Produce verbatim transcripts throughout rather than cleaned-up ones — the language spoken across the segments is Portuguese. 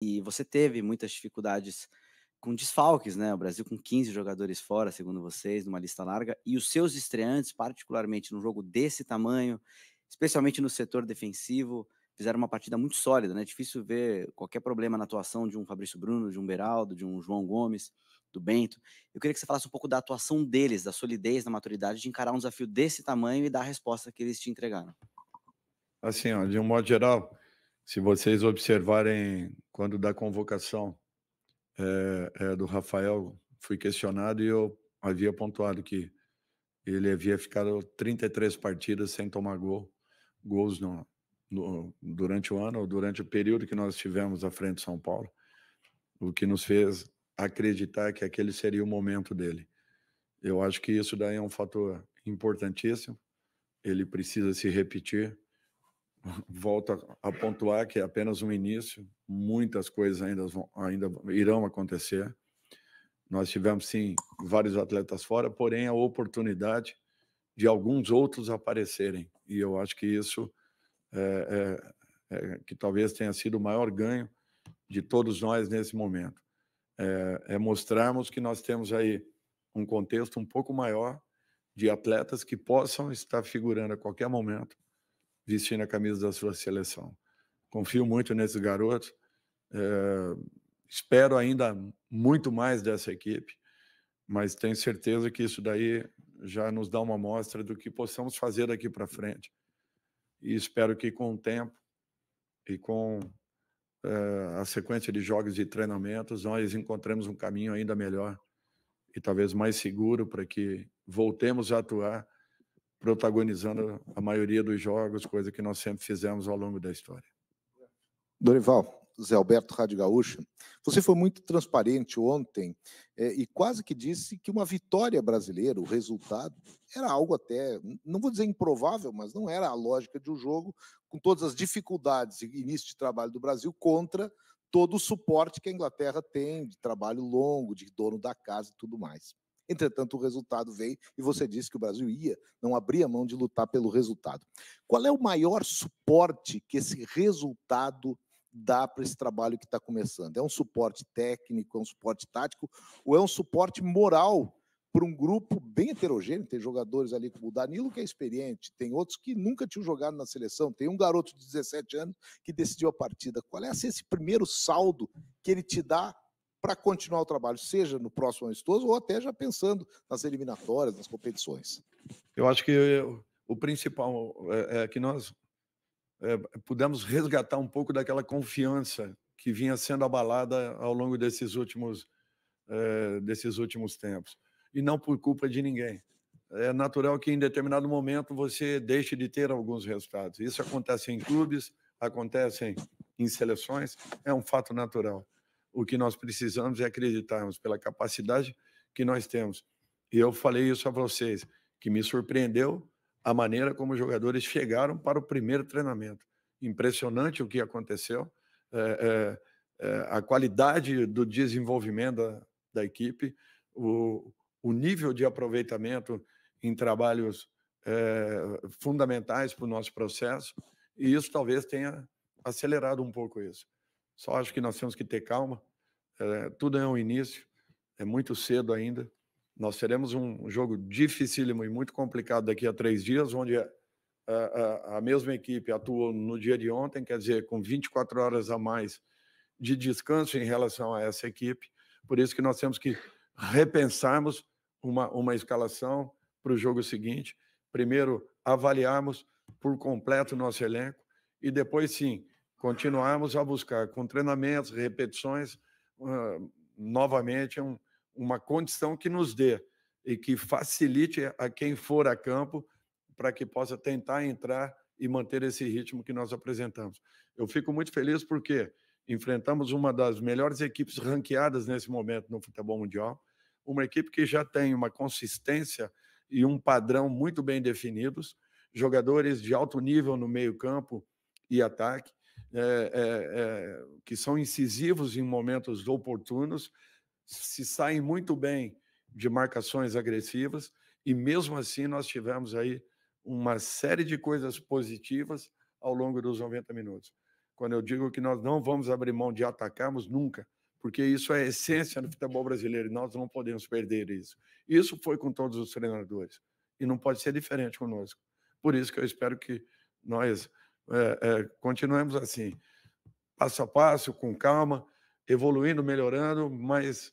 e você teve muitas dificuldades com desfalques, né? O Brasil com quinze jogadores fora, segundo vocês, numa lista larga, e os seus estreantes, particularmente num jogo desse tamanho, especialmente no setor defensivo, fizeram uma partida muito sólida, né? Difícil ver qualquer problema na atuação de um Fabrício Bruno, de um Beraldo, de um João Gomes, do Bento. Eu queria que você falasse um pouco da atuação deles, da solidez, da maturidade de encarar um desafio desse tamanho e da resposta que eles te entregaram. Assim, ó, de um modo geral, se vocês observarem, quando da convocação é, é, do Rafael, fui questionado e eu havia pontuado que ele havia ficado trinta e três partidas sem tomar gol, gols no, no, durante o ano, ou durante o período que nós tivemos à frente de São Paulo, o que nos fez acreditar que aquele seria o momento dele. Eu acho que isso daí é um fator importantíssimo, ele precisa se repetir. Volto a, a pontuar que é apenas um início, muitas coisas ainda, vão, ainda irão acontecer. Nós tivemos, sim, vários atletas fora, porém a oportunidade de alguns outros aparecerem. E eu acho que isso é, é, é, que talvez tenha sido o maior ganho de todos nós nesse momento. É, é mostrarmos que nós temos aí um contexto um pouco maior de atletas que possam estar figurando a qualquer momento vestindo a camisa da sua seleção. Confio muito nesses garotos, é, espero ainda muito mais dessa equipe, mas tenho certeza que isso daí já nos dá uma amostra do que possamos fazer daqui para frente. E espero que com o tempo e com é, a sequência de jogos e treinamentos nós encontremos um caminho ainda melhor e talvez mais seguro para que voltemos a atuar protagonizando a maioria dos jogos, coisa que nós sempre fizemos ao longo da história. Dorival, Zé Alberto, Rádio Gaúcha, você foi muito transparente ontem é, e quase que disse que uma vitória brasileira, o resultado, era algo até, não vou dizer improvável, mas não era a lógica de um jogo com todas as dificuldades e início de trabalho do Brasil contra todo o suporte que a Inglaterra tem de trabalho longo, de dono da casa e tudo mais. Entretanto, o resultado veio e você disse que o Brasil ia, não abria mão de lutar pelo resultado. Qual é o maior suporte que esse resultado dá para esse trabalho que está começando? É um suporte técnico, é um suporte tático ou é um suporte moral para um grupo bem heterogêneo? Tem jogadores ali como o Danilo, que é experiente, tem outros que nunca tinham jogado na seleção, tem um garoto de dezessete anos que decidiu a partida. Qual é esse primeiro saldo que ele te dá para continuar o trabalho, seja no próximo amistoso ou até já pensando nas eliminatórias, nas competições? Eu acho que eu, o principal é, é que nós é, pudemos resgatar um pouco daquela confiança que vinha sendo abalada ao longo desses últimos, é, desses últimos tempos. E não por culpa de ninguém. É natural que em determinado momento você deixe de ter alguns resultados. Isso acontece em clubes, acontece em seleções, é um fato natural. O que nós precisamos é acreditarmos pela capacidade que nós temos. E eu falei isso a vocês, que me surpreendeu a maneira como os jogadores chegaram para o primeiro treinamento. Impressionante o que aconteceu, é, é, é, a qualidade do desenvolvimento da, da equipe, o, o nível de aproveitamento em trabalhos é, fundamentais para o nosso processo, e isso talvez tenha acelerado um pouco isso. Só acho que nós temos que ter calma, é, tudo é um início, é muito cedo ainda. Nós teremos um jogo dificílimo e muito complicado daqui a três dias, onde a, a, a mesma equipe atuou no dia de ontem, quer dizer, com vinte e quatro horas a mais de descanso em relação a essa equipe. Por isso que nós temos que repensarmos uma, uma escalação para o jogo seguinte. Primeiro, avaliarmos por completo o nosso elenco e depois, sim, continuarmos a buscar, com treinamentos, repetições, uh, novamente um, uma condição que nos dê e que facilite a quem for a campo para que possa tentar entrar e manter esse ritmo que nós apresentamos. Eu fico muito feliz porque enfrentamos uma das melhores equipes ranqueadas nesse momento no futebol mundial, uma equipe que já tem uma consistência e um padrão muito bem definidos, jogadores de alto nível no meio-campo e ataque, É, é, é, que são incisivos em momentos oportunos, se saem muito bem de marcações agressivas e mesmo assim nós tivemos aí uma série de coisas positivas ao longo dos noventa minutos. quando eu digo que nós não vamos abrir mão de atacarmos nunca, porque isso é a essência do futebol brasileiro e nós não podemos perder isso. Isso foi com todos os treinadores e não pode ser diferente conosco. Por isso que eu espero que nós é, é, continuemos assim, passo a passo, com calma, evoluindo, melhorando, mas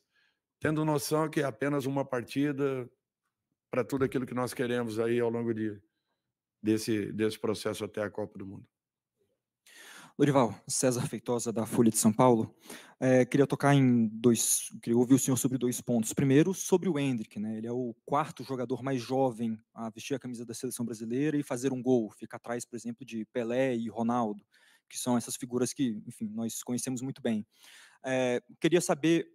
tendo noção que é apenas uma partida para tudo aquilo que nós queremos aí ao longo de, desse, desse processo até a Copa do Mundo. Dorival, César Feitosa, da Folha de São Paulo. É, queria tocar em dois... Queria ouvir o senhor sobre dois pontos. Primeiro, sobre o Endrick, né? Ele é o quarto jogador mais jovem a vestir a camisa da Seleção Brasileira e fazer um gol. Fica atrás, por exemplo, de Pelé e Ronaldo, que são essas figuras que, enfim, nós conhecemos muito bem. É, queria saber...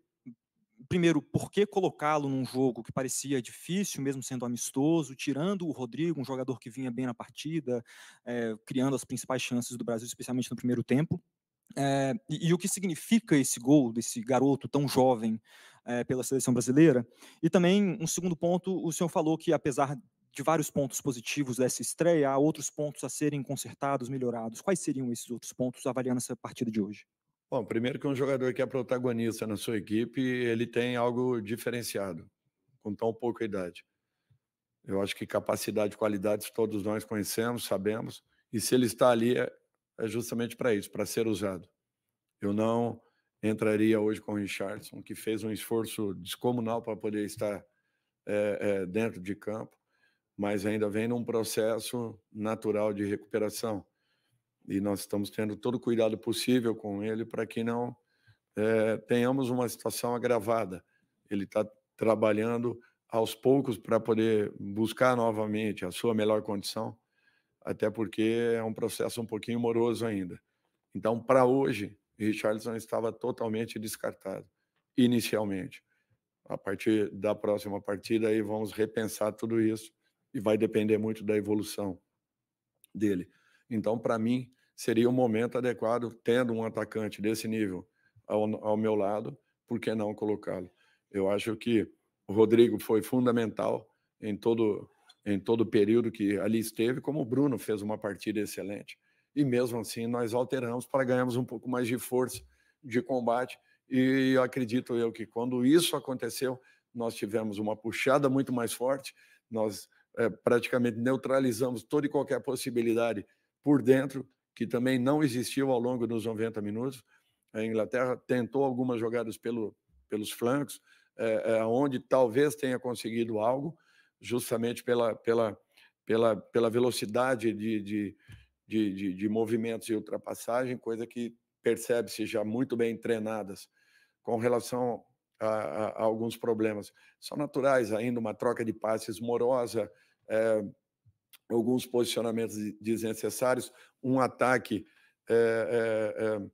Primeiro, por que colocá-lo num jogo que parecia difícil, mesmo sendo amistoso, tirando o Rodrigo, um jogador que vinha bem na partida, é, criando as principais chances do Brasil, especialmente no primeiro tempo? É, e, e o que significa esse gol desse garoto tão jovem é, pela Seleção Brasileira? E também, um segundo ponto, o senhor falou que, apesar de vários pontos positivos dessa estreia, há outros pontos a serem consertados, melhorados. Quais seriam esses outros pontos, avaliando essa partida de hoje? Bom, primeiro que um jogador que é protagonista na sua equipe, ele tem algo diferenciado, com tão pouca idade. Eu acho que capacidade e qualidades todos nós conhecemos, sabemos, e se ele está ali é justamente para isso, para ser usado. Eu não entraria hoje com o Richarlison, que fez um esforço descomunal para poder estar é, é, dentro de campo, mas ainda vem num processo natural de recuperação. E nós estamos tendo todo o cuidado possível com ele para que não é, tenhamos uma situação agravada. Ele está trabalhando aos poucos para poder buscar novamente a sua melhor condição, até porque é um processo um pouquinho moroso ainda. Então, para hoje, Richarlison estava totalmente descartado, inicialmente. A partir da próxima partida, aí vamos repensar tudo isso e vai depender muito da evolução dele. Então, para mim, seria o momento adequado, tendo um atacante desse nível ao, ao meu lado, por que não colocá-lo? Eu acho que o Rodrigo foi fundamental em todo em todo o período que ali esteve, como o Bruno fez uma partida excelente. E mesmo assim, nós alteramos para ganharmos um pouco mais de força de combate. E acredito eu que quando isso aconteceu, nós tivemos uma puxada muito mais forte, nós é, praticamente neutralizamos toda e qualquer possibilidade por dentro, que também não existiu ao longo dos noventa minutos. A Inglaterra tentou algumas jogadas pelo, pelos flancos, é, é, onde talvez tenha conseguido algo, justamente pela, pela, pela, pela velocidade de, de, de, de, de movimentos e ultrapassagem, coisa que percebe-se já muito bem treinadas com relação a, a, a alguns problemas. São naturais ainda, uma troca de passes morosa, é, alguns posicionamentos desnecessários, um ataque é,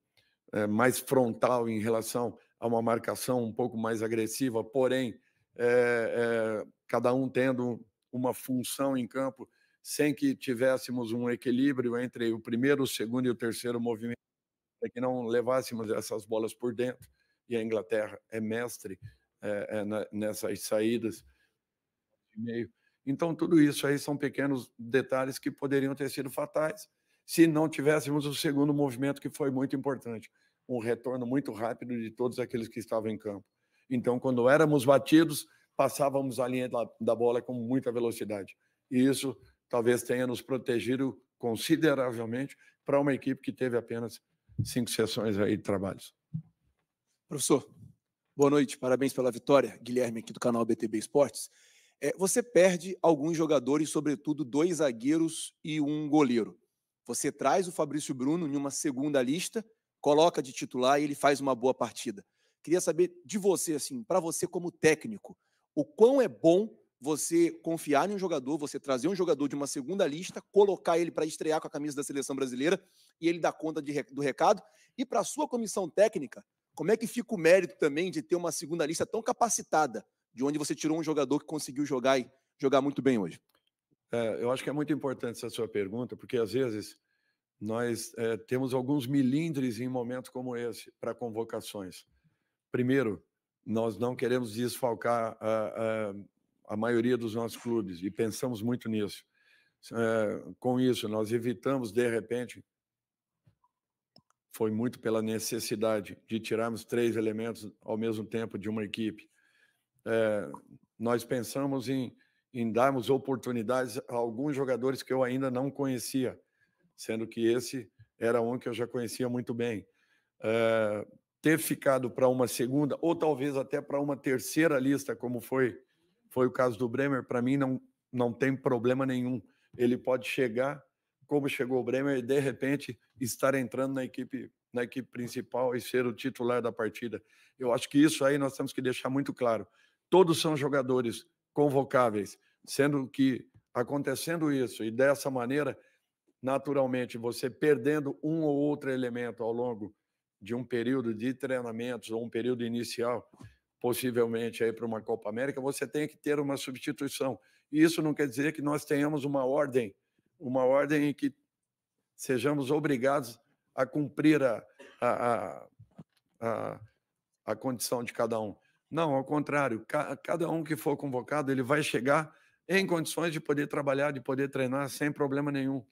é, é, mais frontal em relação a uma marcação um pouco mais agressiva, porém, é, é, cada um tendo uma função em campo, sem que tivéssemos um equilíbrio entre o primeiro, o segundo e o terceiro movimento, para que não levássemos essas bolas por dentro. E a Inglaterra é mestre é, é, nessas saídas de meio. Então, tudo isso aí são pequenos detalhes que poderiam ter sido fatais se não tivéssemos o segundo movimento, que foi muito importante, um retorno muito rápido de todos aqueles que estavam em campo. Então, quando éramos batidos, passávamos a linha da, da bola com muita velocidade. E isso talvez tenha nos protegido consideravelmente para uma equipe que teve apenas cinco sessões aí de trabalhos. Professor, boa noite, parabéns pela vitória. Guilherme, aqui do canal B T B Esportes. Você perde alguns jogadores, sobretudo dois zagueiros e um goleiro. Você traz o Fabrício Bruno em uma segunda lista, coloca de titular e ele faz uma boa partida. Queria saber de você, assim, para você como técnico, o quão é bom você confiar em um jogador, você trazer um jogador de uma segunda lista, colocar ele para estrear com a camisa da Seleção Brasileira e ele dar conta de, do recado. E para a sua comissão técnica, como é que fica o mérito também de ter uma segunda lista tão capacitada, de onde você tirou um jogador que conseguiu jogar e jogar muito bem hoje? É, eu acho que é muito importante essa sua pergunta, porque às vezes nós é, temos alguns milindres em momentos como esse para convocações. Primeiro, nós não queremos desfalcar a, a, a maioria dos nossos clubes e pensamos muito nisso. É, com isso, nós evitamos, de repente, foi muito pela necessidade de tirarmos três elementos ao mesmo tempo de uma equipe. É, nós pensamos em, em darmos oportunidades a alguns jogadores que eu ainda não conhecia, sendo que esse era um que eu já conhecia muito bem. É, ter ficado para uma segunda, ou talvez até para uma terceira lista, como foi, foi o caso do Bremer, para mim não, não tem problema nenhum. Ele pode chegar, como chegou o Bremer, e de repente estar entrando na equipe, na equipe principal e ser o titular da partida. Eu acho que isso aí nós temos que deixar muito claro. Todos são jogadores convocáveis, sendo que acontecendo isso e dessa maneira, naturalmente, você perdendo um ou outro elemento ao longo de um período de treinamentos ou um período inicial, possivelmente aí para uma Copa América, você tem que ter uma substituição. E isso não quer dizer que nós tenhamos uma ordem, uma ordem em que sejamos obrigados a cumprir a, a, a, a condição de cada um. Não, ao contrário, ca, cada um que for convocado, ele vai chegar em condições de poder trabalhar, de poder treinar sem problema nenhum.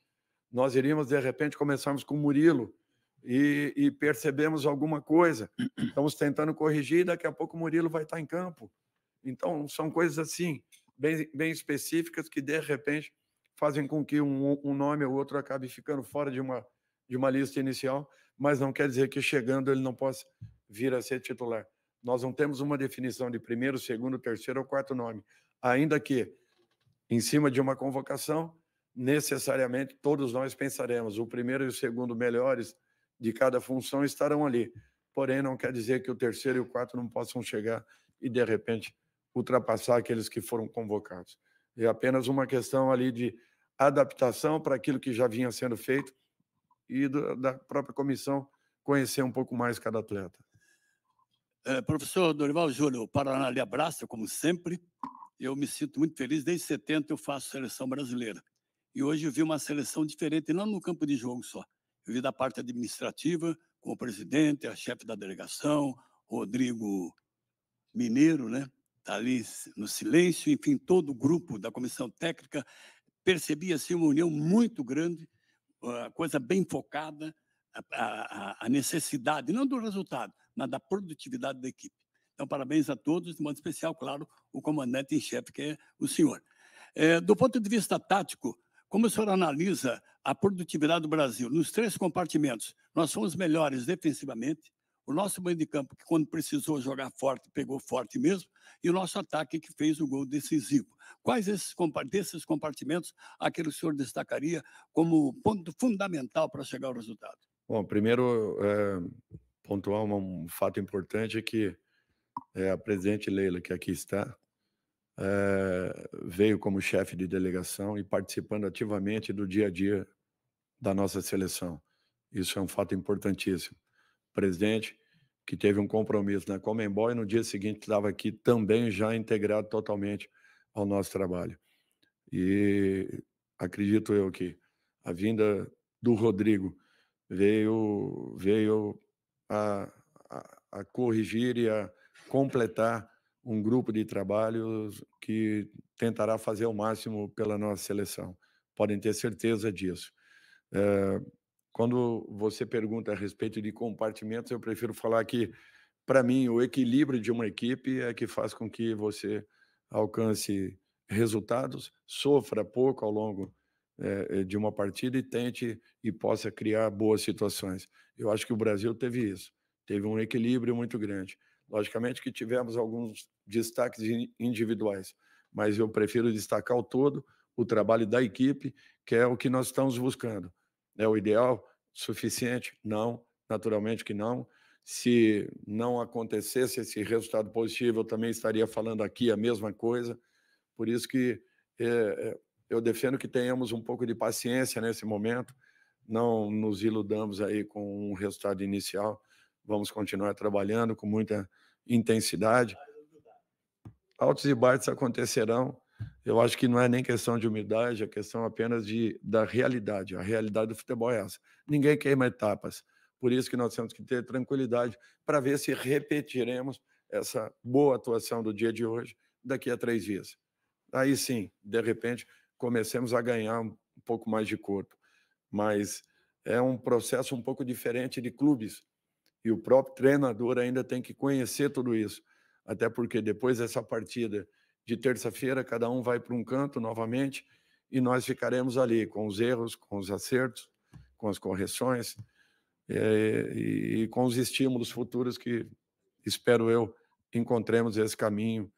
Nós iríamos, de repente, começarmos com o Murilo, E, e percebemos alguma coisa, estamos tentando corrigir, daqui a pouco o Murilo vai estar em campo. Então, são coisas assim, bem, bem específicas, que de repente fazem com que um, um nome ou outro acabe ficando fora de uma, de uma lista inicial, mas não quer dizer que chegando ele não possa vir a ser titular. Nós não temos uma definição de primeiro, segundo, terceiro ou quarto nome, ainda que, em cima de uma convocação, necessariamente todos nós pensaremos o primeiro e o segundo melhores de cada função estarão ali. Porém, não quer dizer que o terceiro e o quarto não possam chegar e, de repente, ultrapassar aqueles que foram convocados. É apenas uma questão ali de adaptação para aquilo que já vinha sendo feito e do, da própria comissão conhecer um pouco mais cada atleta. É, professor Dorival Júnior, o Paraná lhe abraça, como sempre. Eu me sinto muito feliz. Desde setenta eu faço seleção brasileira. E hoje eu vi uma seleção diferente, não no campo de jogo só. Eu vi da parte administrativa, com o presidente, a chefe da delegação, Rodrigo Mineiro, né? Está ali no silêncio, enfim, todo o grupo da comissão técnica. Percebi, assim, uma união muito grande, coisa bem focada, a, a, a necessidade, não do resultado, mas da produtividade da equipe. Então, parabéns a todos, de modo especial, claro, o comandante em chefe, que é o senhor. É, do ponto de vista tático, como o senhor analisa a produtividade do Brasil? Nos três compartimentos, nós fomos melhores defensivamente, o nosso meio de campo, que quando precisou jogar forte, pegou forte mesmo, e o nosso ataque, que fez o gol decisivo. Quais esses, desses compartimentos, aquele que o senhor destacaria como ponto fundamental para chegar ao resultado? Bom, primeiro, é, pontuar um, um fato importante é que é, a presidente Leila, que aqui está, É, veio como chefe de delegação e participando ativamente do dia a dia da nossa seleção. Isso é um fato importantíssimo. O presidente, que teve um compromisso na Comembol, e no dia seguinte estava aqui também já integrado totalmente ao nosso trabalho. E acredito eu que a vinda do Rodrigo veio, veio a, a, a corrigir e a completar um grupo de trabalhos que tentará fazer o máximo pela nossa seleção. Podem ter certeza disso. É, quando você pergunta a respeito de compartimentos, eu prefiro falar que, para mim, o equilíbrio de uma equipe é que faz com que você alcance resultados, sofra pouco ao longo é, de uma partida e tente e possa criar boas situações. Eu acho que o Brasil teve isso, teve um equilíbrio muito grande. Logicamente que tivemos alguns destaques individuais, mas eu prefiro destacar o todo, o trabalho da equipe, que é o que nós estamos buscando. É o ideal? Suficiente? Não, naturalmente que não. Se não acontecesse esse resultado positivo, eu também estaria falando aqui a mesma coisa. Por isso que é, eu defendo que tenhamos um pouco de paciência nesse momento, não nos iludamos aí com um resultado inicial. Vamos continuar trabalhando com muita intensidade. Altos e baixos acontecerão. Eu acho que não é nem questão de humildade, é questão apenas de, da realidade. A realidade do futebol é essa. Ninguém queima etapas. Por isso que nós temos que ter tranquilidade para ver se repetiremos essa boa atuação do dia de hoje daqui a três dias. Aí sim, de repente, comecemos a ganhar um pouco mais de corpo. Mas é um processo um pouco diferente de clubes, e o próprio treinador ainda tem que conhecer tudo isso, até porque depois dessa partida de terça-feira, cada um vai para um canto novamente, e nós ficaremos ali com os erros, com os acertos, com as correções, é, e, e com os estímulos futuros que, espero eu, encontremos esse caminho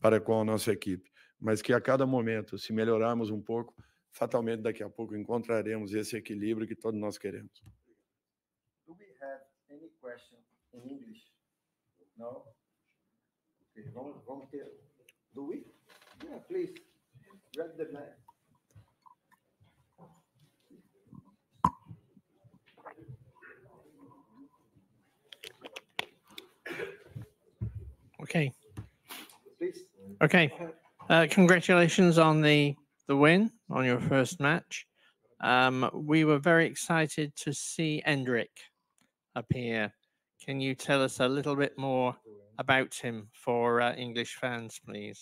para com a nossa equipe. Mas que a cada momento, se melhorarmos um pouco, fatalmente daqui a pouco encontraremos esse equilíbrio que todos nós queremos. Do we have any question in English? No? Okay, vamos, vamos ter... Do we? Yeah, please. Read the man. Okay. Please. Okay. Uh, congratulations on the the win on your first match. Um, we were very excited to see Endrick appear. Can you tell us a little bit more about him for uh, English fans, please?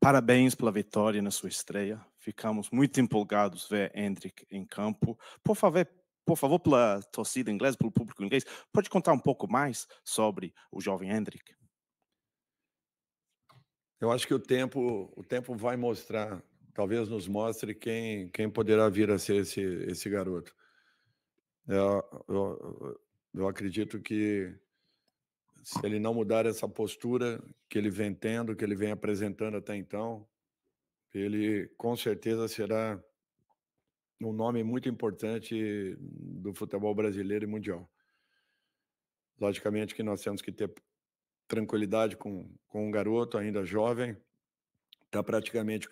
Parabéns pela vitória na sua estreia. Ficamos muito empolgados ver Endrick em campo. Por favor, por favor, pela torcida inglesa, pelo público inglês, pode contar um pouco mais sobre o jovem Endrick? Eu acho que o tempo, o tempo vai mostrar, talvez nos mostre quem, quem poderá vir a ser esse, esse garoto. Eu, eu, eu acredito que se ele não mudar essa postura que ele vem tendo, que ele vem apresentando até então, ele com certeza será um nome muito importante do futebol brasileiro e mundial. Logicamente que nós temos que ter tranquilidade com, com um garoto ainda jovem, está praticamente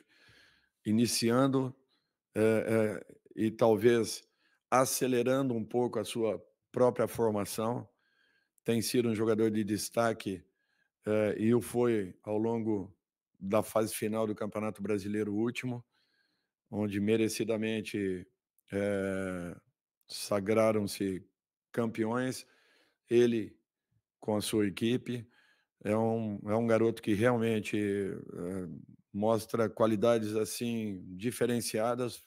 iniciando é, é, e talvez acelerando um pouco a sua própria formação. Tem sido um jogador de destaque é, e o foi ao longo da fase final do Campeonato Brasileiro último, onde merecidamente é, sagraram-se campeões, ele com a sua equipe. É um, é um garoto que realmente é, mostra qualidades assim diferenciadas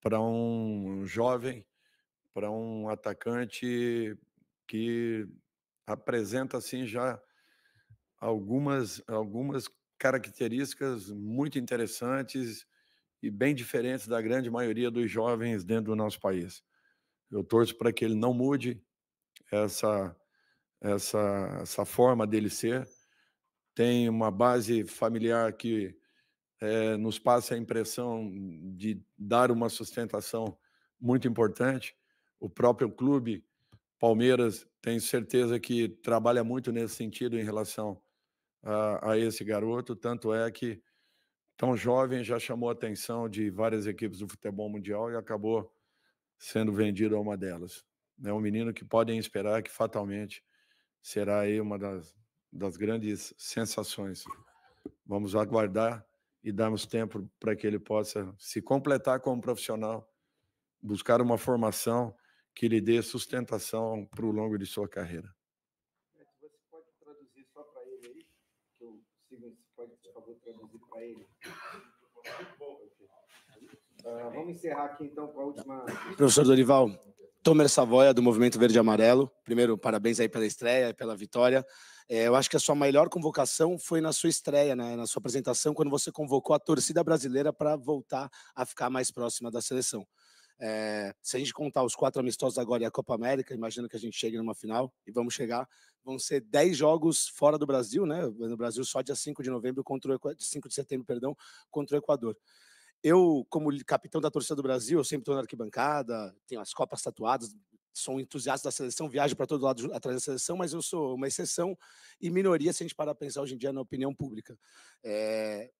para um jovem, para um atacante que apresenta assim já algumas, algumas características muito interessantes e bem diferentes da grande maioria dos jovens dentro do nosso país. Eu torço para que ele não mude essa... Essa, essa forma dele ser. Tem uma base familiar que é, nos passa a impressão de dar uma sustentação muito importante. O próprio clube, Palmeiras, tenho certeza que trabalha muito nesse sentido em relação a, a esse garoto, tanto é que tão jovem já chamou a atenção de várias equipes do futebol mundial e acabou sendo vendido a uma delas. É um menino que podem esperar que fatalmente será aí uma das, das grandes sensações. Vamos aguardar e darmos tempo para que ele possa se completar como profissional, buscar uma formação que lhe dê sustentação para o longo de sua carreira. Você pode traduzir só para ele aí? Que eu sigo, você pode, por favor, traduzir para ele. Uh, vamos encerrar aqui, então, com a última... Professor Dorival, Tomer Savoia, do Movimento Verde e Amarelo. Primeiro, parabéns aí pela estreia, pela vitória. É, eu acho que a sua melhor convocação foi na sua estreia, né? Na sua apresentação, quando você convocou a torcida brasileira para voltar a ficar mais próxima da seleção. É, se a gente contar os quatro amistosos agora e a Copa América, imagino que a gente chegue numa final, e vamos chegar, vão ser dez jogos fora do Brasil, né? No Brasil só dia cinco de novembro, contra o, cinco de setembro, perdão, contra o Equador. Eu, como capitão da torcida do Brasil, eu sempre estou na arquibancada, tenho as copas tatuadas, sou um entusiasta da seleção, viajo para todo lado atrás da seleção, mas eu sou uma exceção e minoria se a gente parar para pensar hoje em dia na opinião pública. É,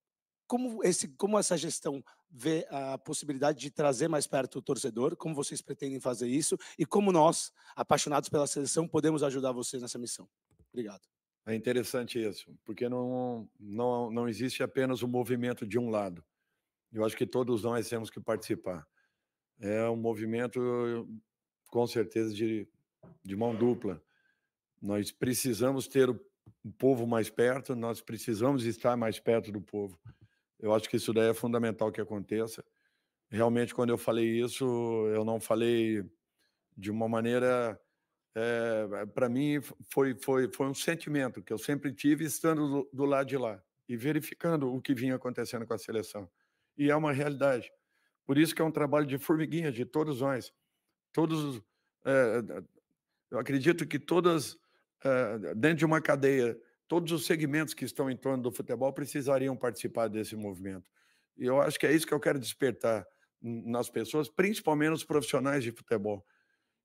como, esse, como essa gestão vê a possibilidade de trazer mais perto o torcedor, como vocês pretendem fazer isso e como nós, apaixonados pela seleção, podemos ajudar vocês nessa missão? Obrigado. É interessante isso, porque não, não, não existe apenas o movimento de um lado. Eu acho que todos nós temos que participar. É um movimento, com certeza, de, de mão dupla. Nós precisamos ter o povo mais perto, nós precisamos estar mais perto do povo. Eu acho que isso daí é fundamental que aconteça. realmente, quando eu falei isso, eu não falei de uma maneira... É, para mim, foi, foi, foi um sentimento que eu sempre tive estando do, do lado de lá e verificando o que vinha acontecendo com a seleção. E é uma realidade. Por isso que é um trabalho de formiguinha, de todos nós. Todos, é, eu acredito que todas, é, dentro de uma cadeia, todos os segmentos que estão em torno do futebol precisariam participar desse movimento. E eu acho que é isso que eu quero despertar nas pessoas, principalmente nos profissionais de futebol,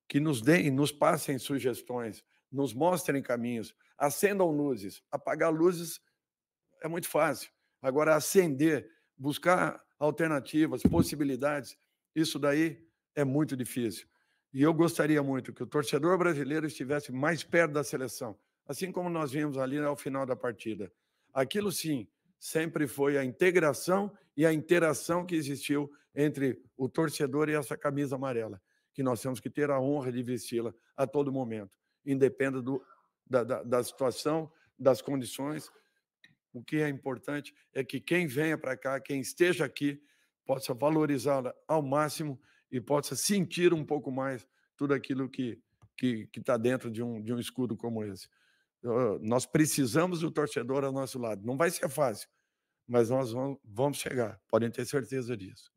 que nos deem, nos passem sugestões, nos mostrem caminhos, acendam luzes. Apagar luzes é muito fácil. Agora, acender, buscar alternativas, possibilidades, isso daí é muito difícil. E eu gostaria muito que o torcedor brasileiro estivesse mais perto da seleção, assim como nós vimos ali ao final da partida. Aquilo, sim, sempre foi a integração e a interação que existiu entre o torcedor e essa camisa amarela, que nós temos que ter a honra de vesti-la a todo momento, independa do, da, da, da situação, das condições. O que é importante é que quem venha para cá, quem esteja aqui, possa valorizá-la ao máximo e possa sentir um pouco mais tudo aquilo que que está dentro de um, de um escudo como esse. Nós precisamos do torcedor ao nosso lado. Não vai ser fácil, mas nós vamos, vamos chegar, podem ter certeza disso.